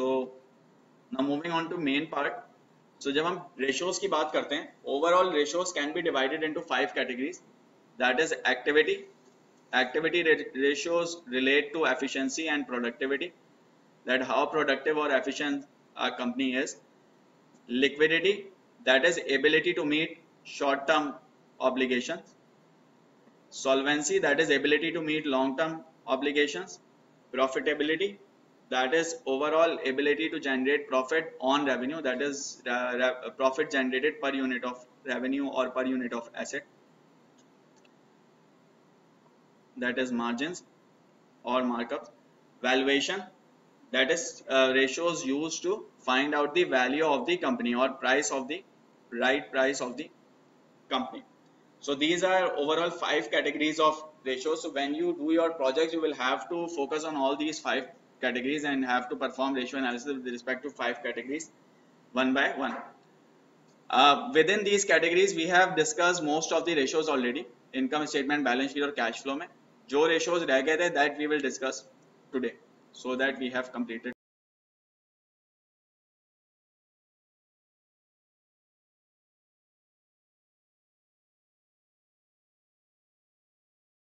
So now moving on to main part. So जब हम ratios की बात करते हैं, overall ratios can be divided into 5 categories, that is activity ratios relate to efficiency and productivity, that how productive or efficient a company is. Liquidity, that is ability to meet short term obligations. Solvency, that is ability to meet long term obligations. Profitability, that is overall ability to generate profit on revenue, that is profit generated per unit of revenue or per unit of asset, that is margins or markups. Valuation, that is ratios used to find out the value of the company or price of the price of the company. So these are overall 5 categories of ratios. So when you do your projects, you will have to focus on all these 5 categories and have to perform ratio analysis with respect to 5 categories one by one. Within these categories, we have discussed most of the ratios already, income statement, balance sheet और cash flow में जो ratios रह गए थे, that we will discuss today, so that we have completed.